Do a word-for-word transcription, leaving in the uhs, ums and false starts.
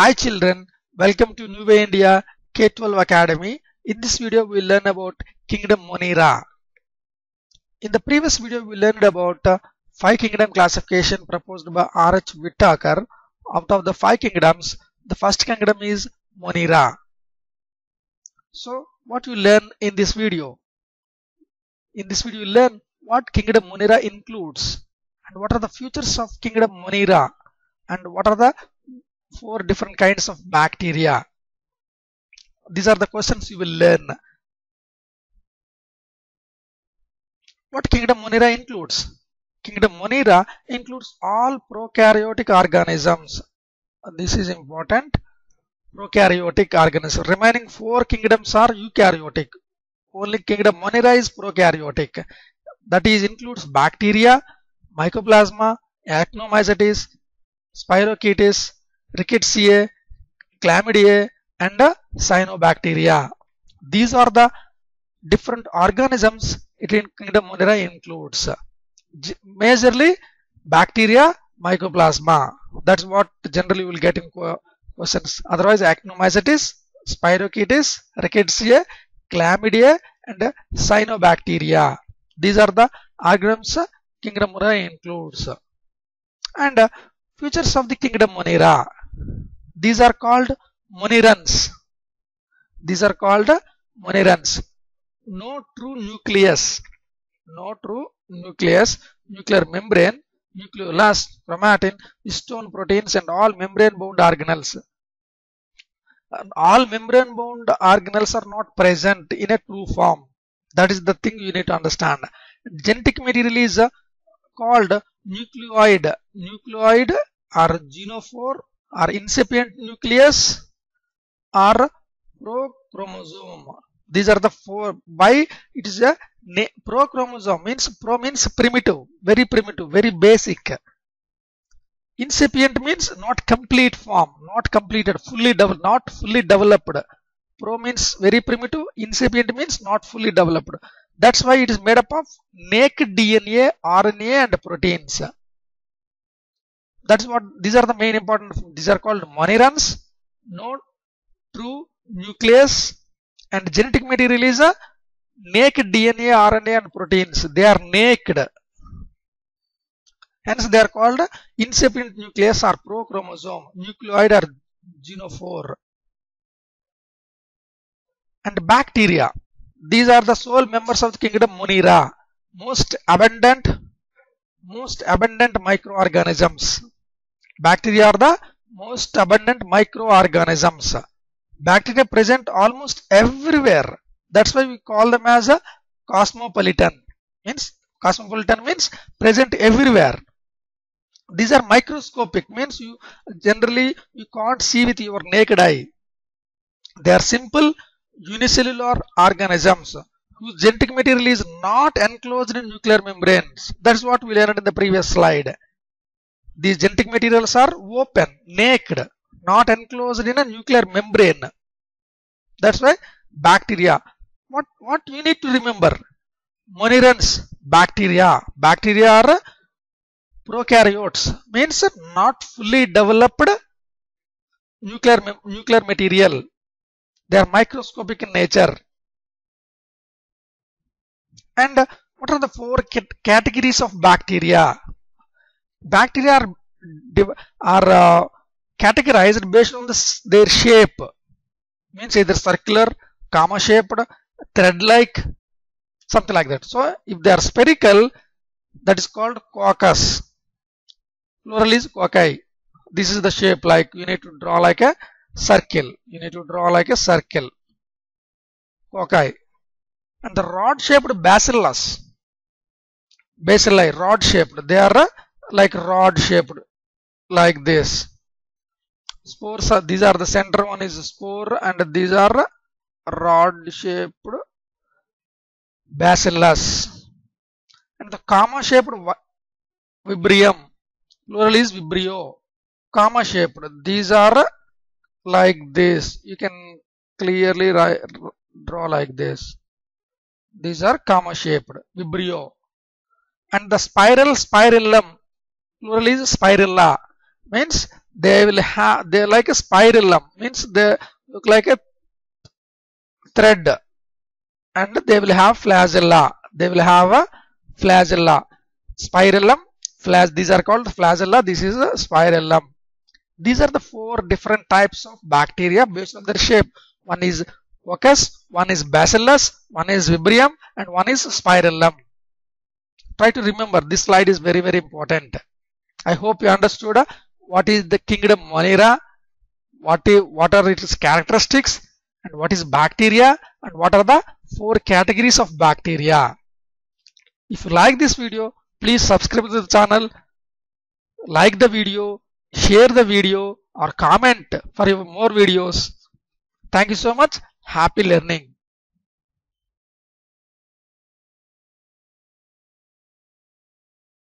Hi children, welcome to NewWayIndia K twelve Academy. In this video we will learn about Kingdom Monera. In the previous video we learned about uh, five kingdom classification proposed by R H Whittaker. Out of the five kingdoms, the first kingdom is Monera. So what you learn in this video? In this video you learn what Kingdom Monera includes and what are the features of Kingdom Monera and what are the four different kinds of bacteria. These are the questions you will learn. What Kingdom Monera includes? Kingdom Monera includes all prokaryotic organisms. This is important. Prokaryotic organisms. Remaining four kingdoms are eukaryotic. Only Kingdom Monera is prokaryotic. That is includes bacteria, mycoplasma, actinomycetes, spirochetes, rickettsia, chlamydia and uh, cyanobacteria. These are the different organisms it in Kingdom Monera includes. G majorly bacteria, mycoplasma. That's what generally you will get in questions. Otherwise actinomycetes, spirochetes, rickettsia, chlamydia and uh, cyanobacteria. These are the organisms uh, Kingdom Monera includes. And uh, features of the Kingdom Monera. These are called monerans. These are called monerans. No true nucleus. No true nucleus. Nuclear membrane, nucleolus, chromatin, histone proteins and all membrane-bound organelles. And all membrane-bound organelles are not present in a true form. That is the thing you need to understand. Genetic material is uh, called nucleoid. Nucleoid or genophore or incipient nucleus or prochromosome. These are the four. Why it is a prochromosome? Means pro means primitive, very primitive, very basic. Incipient means not complete form, not completed, fully developed, not fully developed. Pro means very primitive, incipient means not fully developed. That's why it is made up of naked D N A, R N A and proteins. That's what, these are the main important things. These are called monerans, no true nucleus, and genetic material is a naked D N A, R N A and proteins. They are naked. Hence they are called incipient nucleus or prochromosome, nucleoid or genophore. And bacteria. These are the sole members of the Kingdom Monera. Most abundant, most abundant microorganisms. Bacteria are the most abundant microorganisms. Bacteria present almost everywhere. That's why we call them as a cosmopolitan. Means cosmopolitan means present everywhere. These are microscopic, means you generally you can't see with your naked eye. They are simple unicellular organisms whose genetic material is not enclosed in nuclear membranes. That's what we learned in the previous slide. These genetic materials are open, naked, not enclosed in a nuclear membrane. That's why bacteria. What, what you need to remember? Monerans, bacteria. Bacteria are prokaryotes, means not fully developed nuclear, nuclear material. They are microscopic in nature. And uh, what are the four categories of bacteria? Bacteria are, are uh, categorized based on this, their shape. Means either circular, comma shaped, thread-like, something like that. So if they are spherical, that is called coccus. Plural is cocci. This is the shape, like you need to draw like a circle. You need to draw like a circle. Cocci. And the rod-shaped bacillus. Bacilli, rod-shaped. They are uh, like rod-shaped, like this. Spores are, these are the center one is spore, and these are uh, rod-shaped bacillus. And the comma-shaped vibrium. Plural is vibrio. Comma-shaped. These are uh, like this. You can clearly draw like this. These are comma shaped, vibrio. And the spiral, spirillum, plural is spirilla, means they will have, they like a spirillum, means they look like a thread, and they will have flagella. They will have a flagella. Spirillum, flag, these are called flagella, this is a spirillum. These are the four different types of bacteria based on their shape. One is coccus, one is bacillus, one is vibrium, and one is spirillum. Try to remember, this slide is very very important. I hope you understood uh, what is the Kingdom Monera, what, is, what are its characteristics, and what is bacteria, and what are the four categories of bacteria. If you like this video, please subscribe to the channel, like the video, share the video, or comment for more videos. Thank you so much. Happy learning.